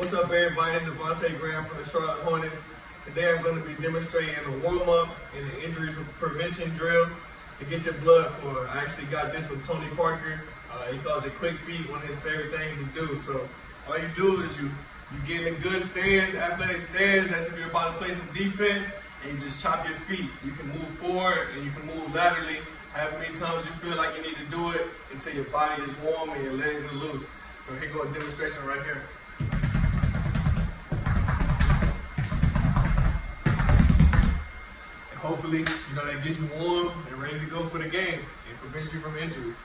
What's up, everybody? It's Devonte Graham from the Charlotte Hornets. Today I'm going to be demonstrating a warm-up and an injury prevention drill to get your blood flowing. I actually got this with Tony Parker. He calls it quick feet, one of his favorite things to do. So all you do is you get in a good stance, athletic stance, as if you're about to play some defense, and you just chop your feet. You can move forward and you can move laterally, however many times you feel like you need to do it until your body is warm and your legs are loose. So here goes a demonstration right here. Hopefully, that gets you warm and ready to go for the game. It prevents you from injuries.